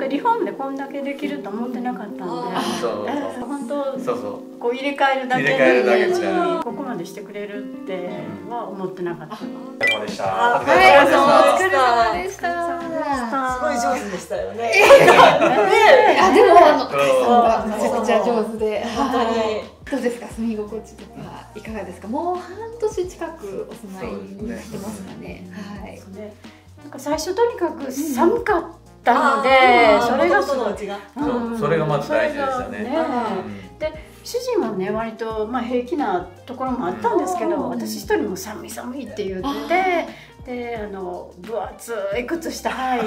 かリフォームでこんだけできると思ってなかったんで、本当こう入れ替えるだけでここまでしてくれるっては思ってなかった。お疲れ様でした。お疲れ様でした。すごい上手でしたよね。でもめちゃくちゃ上手で本当に。どうですか、住み心地とかいかがですか。もう半年近くお住まいにしてますかね。はい。なんか最初とにかく寒かったので、それがまず大事でしたね。で、主人はね割とまあ平気なところもあったんですけど、私一人も寒い寒いって言って、で分厚い靴下履いて。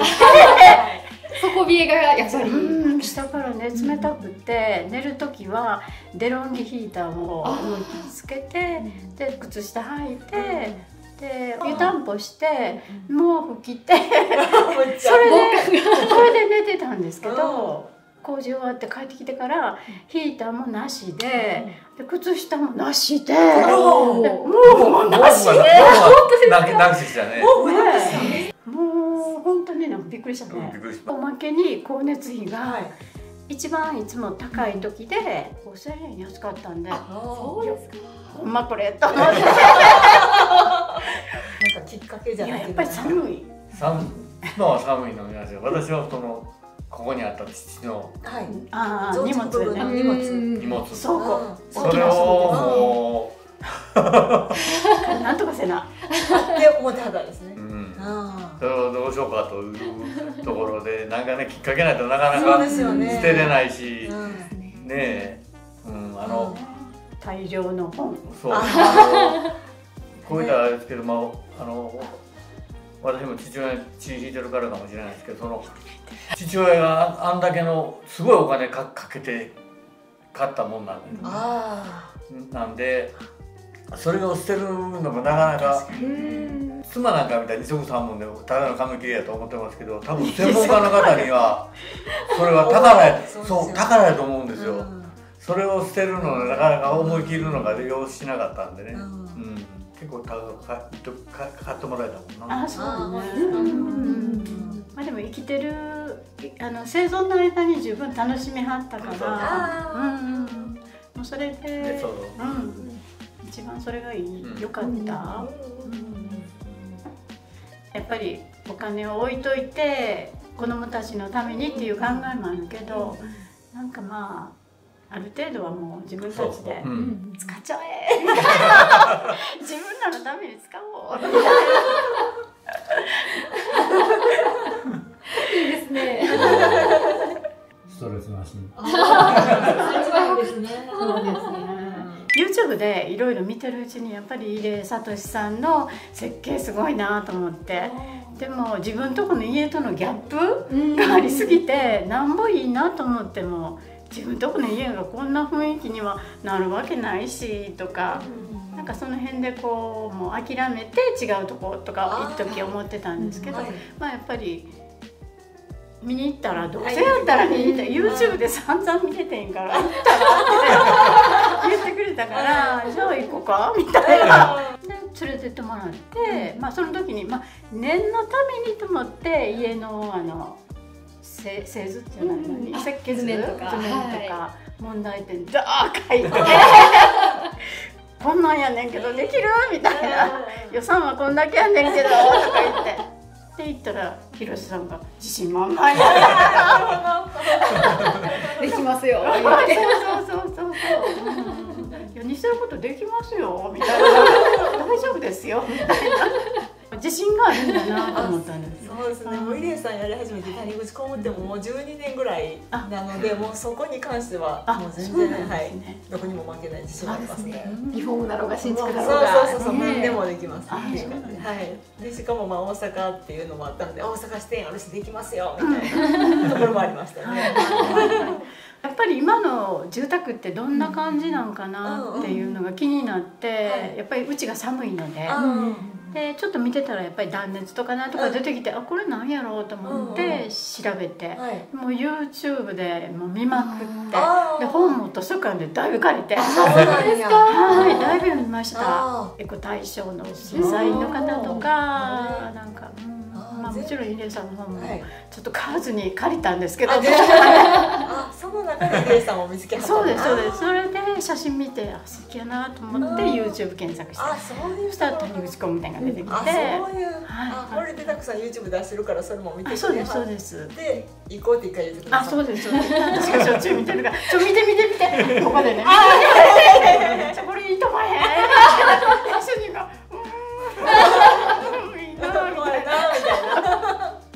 底冷えがやっぱり、下からね冷たくて、寝る時はデロンギヒーターをつけて、で靴下履いて、で湯たんぽして毛布着てそれで寝てたんですけど、工事終わって帰ってきてからヒーターもなしで、靴下もなしで、毛布もなしで。もう本当になんかびっくりしたね。おまけに光熱費が一番いつも高い時で5000円安かったんで、そうですか。ほんまこれと思って。なんかきっかけじゃない。やっぱり寒い。今は寒いのに私はそのここにあった父の荷物倉庫、それをもうなんとかせなって思ってはったんですね。それをどうしようかというところで、なんかねきっかけないとなかなか捨てれないしね。大量の本、そうこういったらあれですけど、まあ私も父親に血引いてるからかもしれないですけど、その父親があんだけのすごいお金かけて買ったもんなんで、それを捨てるのもなかなか。妻なんかみたいに二足三本でただの紙切れやと思ってますけど、多分専門家の方にはそれは宝やと思うんですよ。それを捨てるのはなかなか思い切るのが用意しなかったんでね、結構買ってもらえたもんな。あ、そうでも生きてる生存の間に十分楽しみはったから、それで一番それが良かった。やっぱりお金を置いといて子供たちのためにっていう考えもあるけど、なんかまあある程度はもう自分たちで使っちゃえ自分らのために使おういいですね。ストレスなしに。そうですね。YouTube でいろいろ見てるうちに、やっぱり入江聡さんの設計すごいなと思って、でも自分とこの家とのギャップがありすぎて、なんぼいいなと思っても自分とこの家がこんな雰囲気にはなるわけないしとか、なんかその辺でこうもう諦めて違うとことか一時思ってたんですけど、まあやっぱり。見に行ったらどうせやったら見に行ったら YouTube で散々見ててんから行ったらって言ってくれたから、じゃあ行こうかみたいなで連れてってもらって、まあその時にまあ念のためにと思って家の製図じゃないのに設計図とか問題点ダーッ書いてこんなんやねんけどできるみたいな、予算はこんだけやねんけどとか言って。って言ったら、ひろしさんが自信満々にできますよ。そう似せることできますよみたいな大丈夫ですよみたいな自信があるんだなと思ったんです。そうですね。もう入江さんやり始めて谷口工務店ももう12年ぐらいなので、もうそこに関してはもう全然どこにも負けない自信がありますね。リフォームだろうが新築だろうが、そう何でもできます。でしかもまあ大阪っていうのもあったので、大阪支店あるしできますよみたいなところもありましたね。やっぱり今の住宅ってどんな感じなんかなっていうのが気になって、やっぱりうちが寒いので。でちょっと見てたらやっぱり断熱とかなんとか出てきて、あこれなんやろうと思って調べて、もう YouTube でもう見まくって、で本も図書館でだいぶ借りて、はいだいぶ読みました。エコ大賞の審査員の方とかなんか。まあもちろんイレイさんの方もちょっと買わずに借りたんですけど、あ、その中でイレイさんを見つけた。そうですそうです。それで写真見て、あ、素敵やなと思って YouTube 検索して、あ、そういうスタートに打ち込むみたいなのが出てきて、そういう、あ、これでたくさん YouTube 出してるからそれも見てて、そうですそうです。で行こうって一回言ってください。あ、そうですそうです。私がしょっちゅう見てるから、ちょ、見て見て見て、ここでね、これいいと思えへん、主人が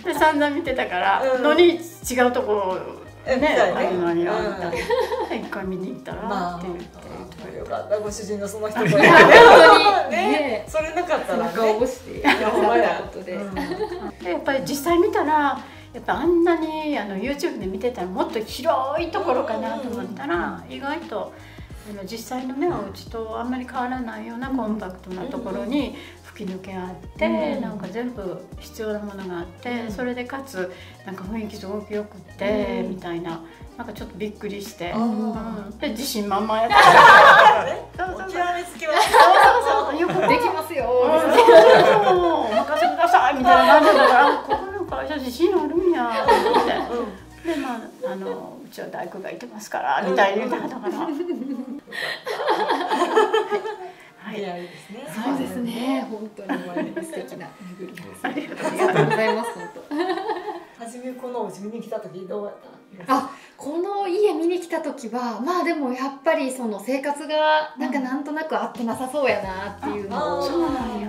で散々見てたからのに、違うところね、あるのにあんた一回見に行ったらって言って、よかった、ご主人のその一言ね、それなかったら顔をしてやったで、やっぱり実際見たら、やっぱあんなにYouTube で見てたらもっと広いところかなと思ったら、意外と実際のね、お家とあんまり変わらないようなコンパクトなところに吹き抜けあって、なんか全部必要なものがあって、それでかつなんか雰囲気すごくよくってみたいな、なんかちょっとびっくりして、で自信満々やった。そうそうそうそう、よくできますよ、お任せくださいみたいな感じだから、ここの会社自信あるんやって。で、まあ、うちは大工がいてますからみたいに言ったから、はい、そうですね、本当に素敵な巡りです。ありがとうございます。初めこのお家見に来た時どうだった？あ、この家見に来た時は、まあでもやっぱりその生活がなんかなんとなく合ってなさそうやなっていうのを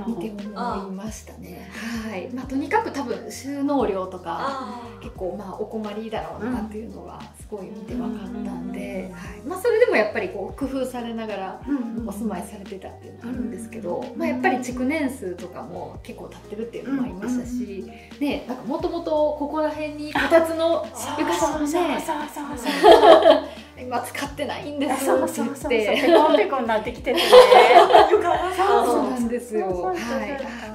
見て思いましたね。はい、まあとにかく多分収納量とか結構まあお困りだろうなっていうのはすごい見て分かったんで、はい、まあそれでもやっぱりこう工夫されながらお住まいされてたっていうのがあるんですけど、まあやっぱり築年数とかも結構経ってるっていうのもありましたし、ね、なんかもともとここら辺にこたつの床下もね、今使ってないんですよって言って、ペコンペコンなってきてるね。そうなんですよ。はい、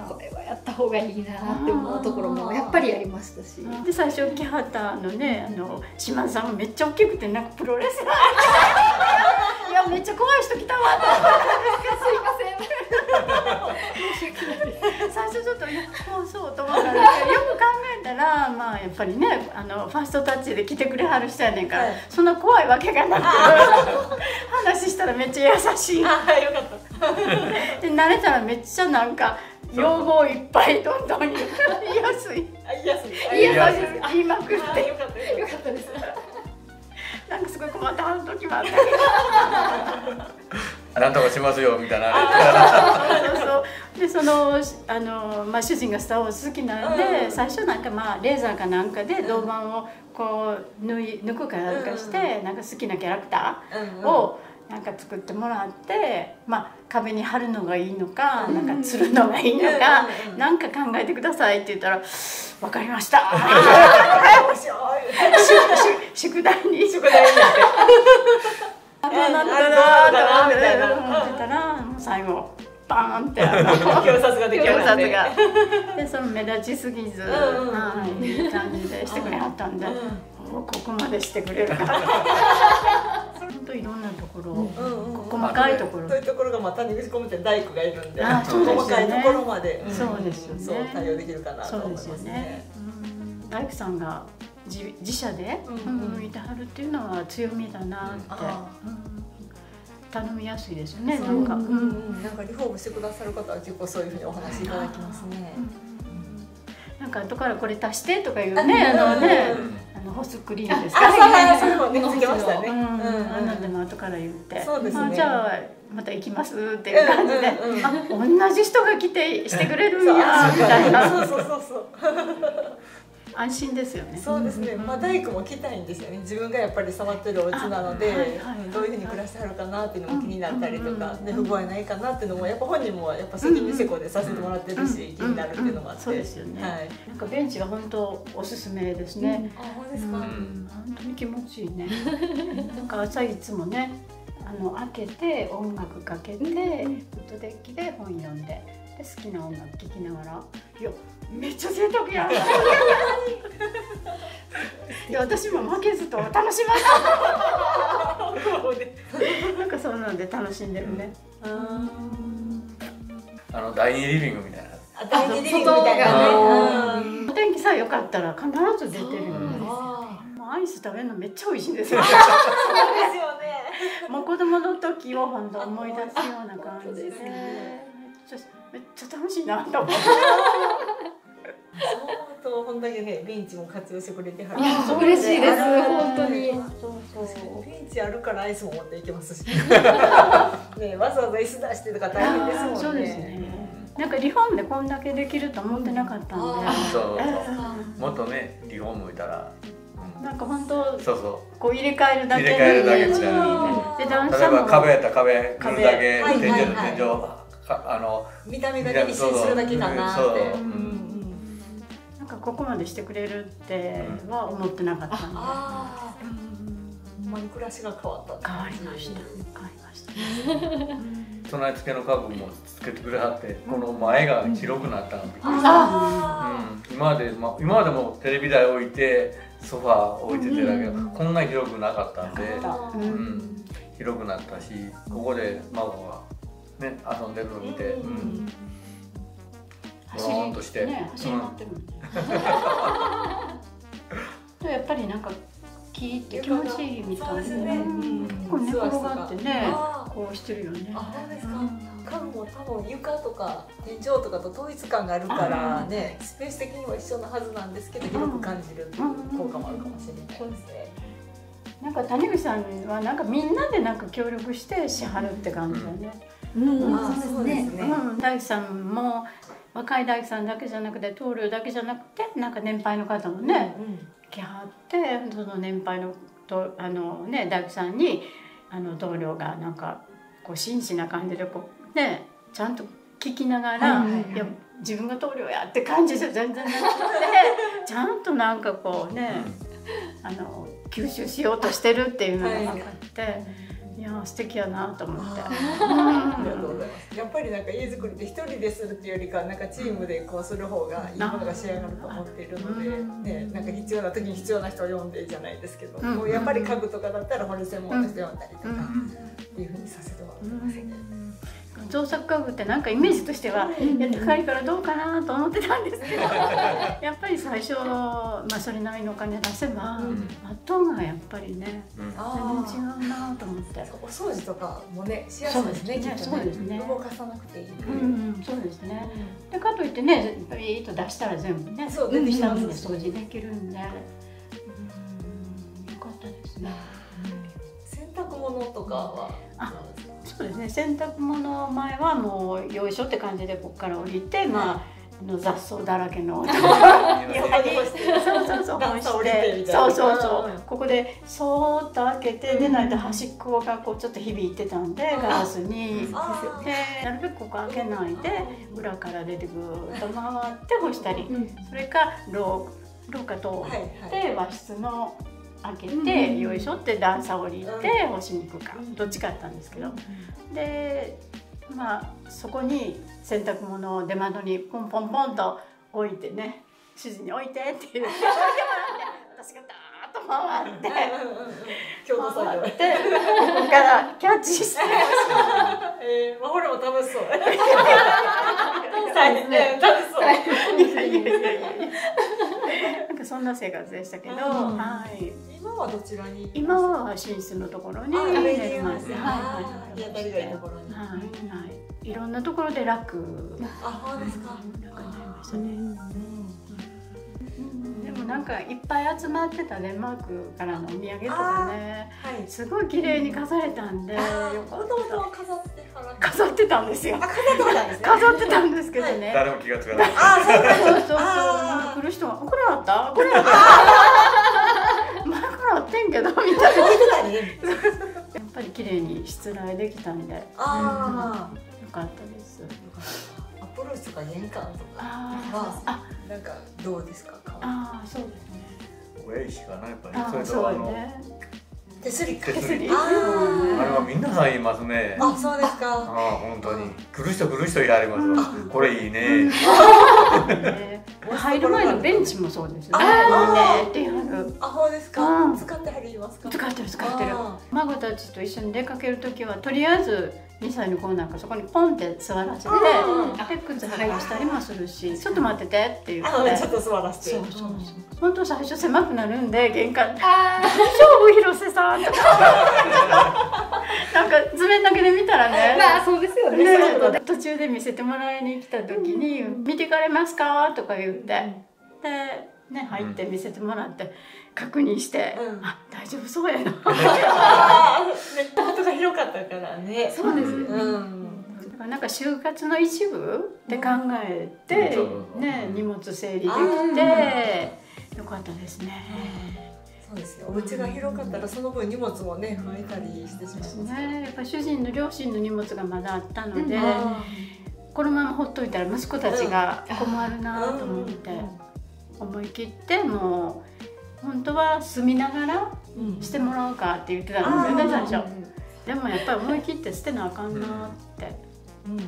これはやった方がいいなって思うところもやっぱりありましたし、で最初来はったのね、島さんはめっちゃ大きくて、なんかプロレスラー、いやめっちゃ怖い人来たわと思って、すいません。最初ちょっと放送と思ったんですけど、よく考えたら、まあやっぱりね、ファーストタッチで来てくれはる人やねんから、はい、そんな怖いわけがなくて話したらめっちゃ優しい。あ、よかったで慣れたらめっちゃなんか用語をいっぱいどんどん言いやすい、言いまくって、よかったです。なんかすごい困った時もあったけど。あなたがしますよみたいな。で、まあ、主人がスター・ウォーズ好きなんで、最初なんかまあレーザーかなんかで銅板をこう抜くかなんかして、なんか好きなキャラクターをなんか作ってもらって、まあ壁に貼るのがいいのか、なんかつるのがいいのか、なんか考えてくださいって言ったら「わかりました」宿題になって。なんだなみたいな思ってたら、最後バーンって表札ができるんで、その目立ちすぎずいい感じでしてくれはったんで、ここまでしてくれるから、ほんといろんなところ、細かいところ、そういうところがまた谷口工務店大工がいるんで、細かいところまで対応できるかなと思いますね。大工さんが自社でいてはるっていうのは強みだなって、頼みやすいですよね。なんかリフォームしてくださる方は結構そういうふうにお話いただきますね。なんか後からこれ足してとかいうね、ホスクリーンですか、それも見つけましたね。あんなでも後から言って、じゃあまた行きますっていう感じで、同じ人が来てしてくれるんやみたいな。そうそうそうそう、安心ですよね。そうですね。まあ大工も来たいんですよね。自分がやっぱり触ってるお家なので、どういうふうに暮らしてはるかなっていうのも気になったりとか、で不具合ないかなっていうのも、やっぱ本人もやっぱ責任施工でさせてもらってるし、気になるっていうのもあって、そうですよね。はい。なんかベンチが本当おすすめですね。あ、そうですか。本当に気持ちいいね。なんか朝いつもね、開けて音楽かけて、ウッドデッキで本読んで。好きな音楽聴きながら、いやめっちゃ贅沢やん。いや私も負けずと楽しました。なんかそうなんで楽しんでるね。第2リビングみたいな。第2リビングみたいなね。にさえよかったら必ず出てるんです。アイス食べるのめっちゃ美味しいんですよ。そうですよね。もう子供の時を本当思い出すような感じですね。めっちゃ楽しいなと思って。そう本当にね、ビーチも活用してくれてはる。いや嬉しいです本当に。そうビーチあるからアイスも持っていけますし。ねわざわざ椅子出してとか大変ですもんね。そうですね。なんかリフォームでこんだけできると思ってなかったんで。そうもっとねリフォームいたら。なんか本当こう入れ替えるだけで段差も壁やったら壁塗るだけ天井見た目だけにするだけかなって、なんかここまでしてくれるっては思ってなかったんで、ほんまに暮らしが変わった変わりました備え付けの家具もつけてくれはって、この前が広くなったので今までもテレビ台置いてソファー置いててだけど、こんなに広くなかったんで、広くなったし、ここで孫がね遊んでるのを見てボーンとして走り回ってるんで、やっぱりなんか木って気持ちいいみたいですね。こう寝転がってねこうしてるよね。家具も多分床とか天井とかと統一感があるからね、スペース的には一緒のはずなんですけど、広く感じる効果もあるかもしれないですね。なんか谷口さんはなんかみんなでなんか協力してしはるって感じだね。そうですね。大樹さんも若い大樹さんだけじゃなくて、棟梁だけじゃなくて、なんか年配の方もね来はって、その年配のとね大樹さんに棟梁がなんかこう真摯な感じでこう。ね、ちゃんと聞きながら「いや自分が棟梁や」って感じじゃ全然なくてちゃんとなんかこうね吸収しようとしてるっていうのが分かって、いや素敵やなと思って。ありがとうございます。やっぱりなんか家づくりって一人でするっていうよりか、なんかチームでこうする方がいいものが仕上がると思っているので、ね、なんか必要な時に必要な人を呼んでじゃないですけど、もうやっぱり家具とかだったら堀専門の人を呼んだりとかっていうふうにさせてもらってますね。造作家具ってなんかイメージとしては高いからどうかなと思ってたんですけど、やっぱり最初、まあ、それなりのお金出せば後がやっぱりね全然違うなと思って、お掃除とかもねしやすいですね、きっとね動かさなくていい、そうですね。でかといってねビーッと出したら全部ね下に掃除できるんでよかったですね。洗濯物とかはそうですね、洗濯物前はもうよいしょって感じでここから降りて、まあ雑草だらけのそうここでそーっと開けて、でないと端っこがこうちょっと響いてたんでガラスに、なるべくここ開けないで裏から出てぐーっと回って干したり、それか廊下通って和室の。開けてよいしょって段差降りて干しに行くかどっちかだったんですけど、でまあそこに洗濯物を出窓にポンポンポンと置いてね、主人に置いてって言って置いてもらって私がダーッと回ってここからキャッチしてまほれも楽しそう。なんかそんな生活でしたけど、今はどちらに？今は寝室のところに寝ます。いろんなところで楽になりましたね。なんかいっぱい集まってたデンマークからのお土産とかね、すごい綺麗に飾れたんで、飾ってたんですよ。飾ってたんですけどね。誰も気がつかない。そうそう。来る人がこれあった？これあった？前からあってんけどみたいな。やっぱり綺麗に失礼できたんで、よかったです。アプローチとか玄関とか、なんかどうですか？ああそうですね。親しかないやっぱり。それと手すりか。手すり。あれはみんなさん言いますね。あそうですか。あ本当に来る人いられます。これいいね。入る前のベンチもそうですね。あ、そうですか。使ってはりますか？使ってる使ってる。孫たちと一緒に出かけるときはとりあえず2歳の子なんかそこにポンって座らせて、で靴履かしたりもするし、ちょっと待っててって言って、ちょっと座らせて。そうそうそう。本当最初狭くなるんで玄関、大丈夫広瀬さんとか。なんか図面だけで見たらね。まあそうですよね。途中で見せてもらいに来た時に「見ていかれますか?」とか言って、でね入って見せてもらって確認して「あ、大丈夫そうやな」ネットが広かったからね。そうですね。だからなんか就活の一部って考えてね、荷物整理できてよかったですね。そうですよ。お家が広かったらその分荷物もね増えたりしてしまいますね。やっぱ主人の両親の荷物がまだあったので、このままほっといたら息子たちが困るなと思って、思い切ってもう本当は住みながらしてもらおうかって言ってたんですよね最初。でもやっぱり思い切って捨てなあかんなって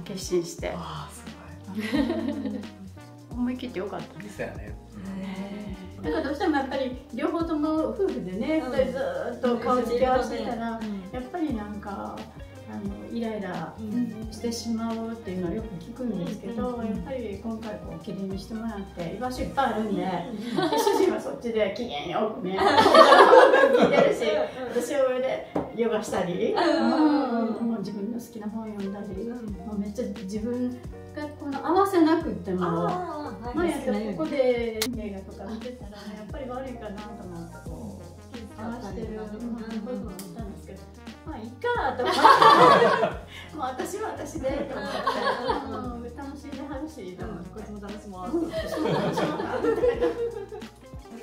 決心して、思い切ってよかったですよね。なんかどうしてもやっぱり両方とも夫婦でね、2人ずっと顔つき合わせたらやっぱりなんかイライラしてしまうっていうのはよく聞くんですけど、やっぱり今回こう切り身してもらって居場所いっぱいあるんで、主人はそっちで機嫌よくね聞いてるし、私は上でヨガしたり、もう自分の好きな本読んだり、もうめっちゃ自分がこの合わせなくっても。毎朝ここで映画とか見てたらやっぱり悪いかなと思ってこう合わせてる部分を見たんですけど、まあいいかと思ってもう私は私でと思って楽しんではるし、こいつも楽しもうと思って。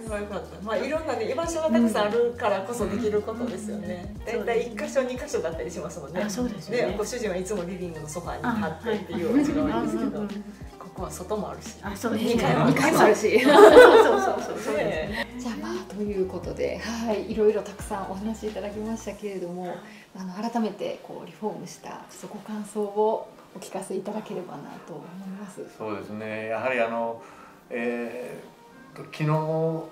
それはよかった。まあいろんなね居場所がたくさんあるからこそできることですよね。だいたい1箇所2箇所だったりしますもんね。そうですね。ご主人はいつもリビングのソファに貼ってっていうお家が多いんですけど、ここは外もあるし、あ、そうですね。2階もあるし、そうです。じゃあまあということで、はい、いろいろたくさんお話しいただきましたけれども、改めてこうリフォームしたご感想をお聞かせいただければなと思います。そうですね。やはり昨日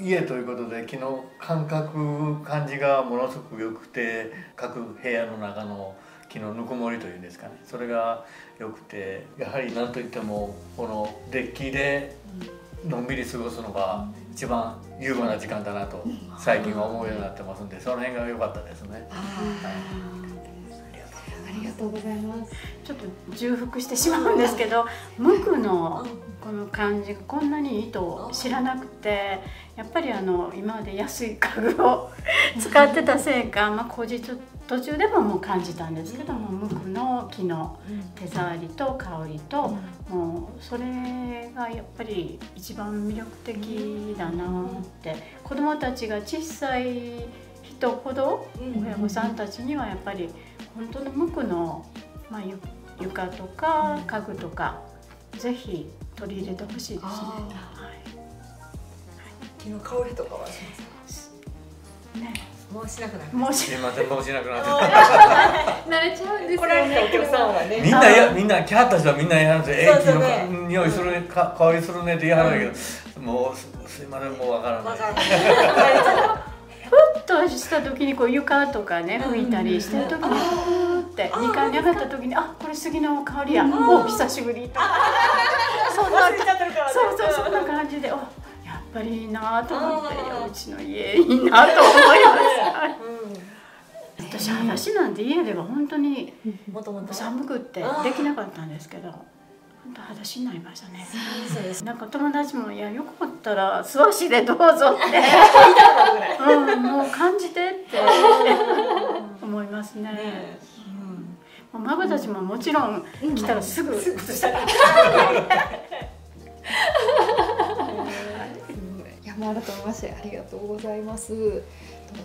家ということで、昨日感じがものすごく良くて、各部屋の中の木のぬくもりというんですかね、それが良くて、やはり何といってもこのデッキでのんびり過ごすのが一番優雅な時間だなと最近は思うようになってますんで、その辺が良かったですね。ありがとうございます。ちょっと重複してしまうんですけど、無垢のこの感じがこんなにいいと知らなくて、やっぱり今まで安い家具を使ってたせいか、まあ工事途中でももう感じたんですけども、無垢の木の手触りと香りと、もうそれがやっぱり一番魅力的だなって。子どもたちが小さい人ほど親御さんたちにはやっぱり本当の無垢の、まあ、床とか家具とか、ぜひ取り入れてほしいですね。木の香りとかはしますね。もうしなくなってます。すみません、もうしなくなってます。慣れちゃうんですよね。お客さんはね。みんな来はった人はみんなやるんですよ。木の匂いするね、香りするねって言いはるんだけど、もうすみません、もうわからない。ふっとした時にこう床とかね拭いたりしてる時にふって2階に上がった時に、あ、これ杉の香りや、お、久しぶりとか、そんな感じで、やっぱりいいなと思って、うちの家いいなと思います。私話なんて家では本当に寒くってできなかったんですけど、本当は裸足になりましたね。なんか友達も、いや、よかったら素足でどうぞってもう感じてって思いますね。孫たちももちろん来たらすぐ靴下。改めましてありがとうございます。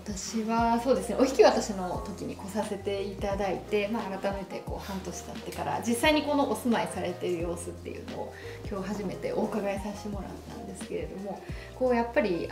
私はそうですね、お引き渡しの時に来させていただいて、改めてこう半年経ってから実際にこのお住まいされている様子っていうのを今日初めてお伺いさせてもらったんですけれども、こうやっぱり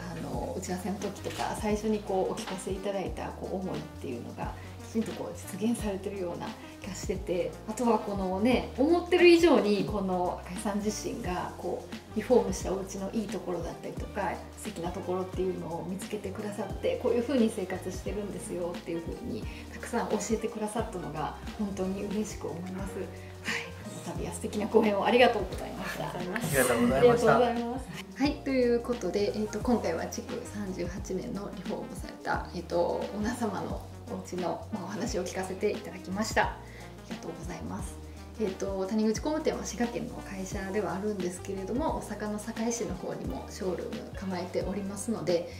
打ち合わせの時とか最初にこうお聞かせいただいたこう思いっていうのがきちんとこう実現されてるような気がしてて、あとはこのね、思ってる以上にこの赤井さん自身がこうリフォームしたお家のいいところだったりとか素敵なところっていうのを見つけてくださって、こういう風に生活してるんですよっていう風にたくさん教えてくださったのが本当に嬉しく思います。はい、この度は素敵な講演をありがとうございました。ありがとうございました。はい、ということで、今回は築38年のリフォームされた、オーナー様のお家の、お話を聞かせていただきました。ありがとうございます。谷口工務店は滋賀県の会社ではあるんですけれども、大阪の堺市の方にもショールーム構えておりますので、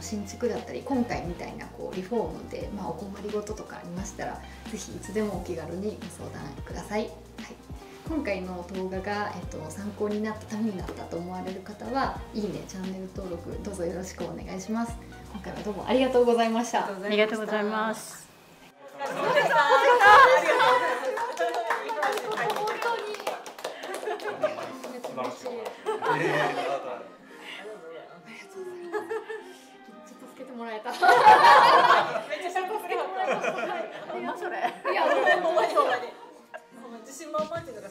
新築だったり今回みたいなこうリフォームで、お困りごととかありましたら、是非いつでもお気軽にご相談ください。はい、今回の動画が、参考になった、ためになったと思われる方は、いいね、チャンネル登録どうぞよろしくお願いします。今回はどうもありがとうございました。ありがとうございます。ちょっとつけてもらえた。めっちゃシャンプーするよ。何それ。いや、もう自信満々っていうのが。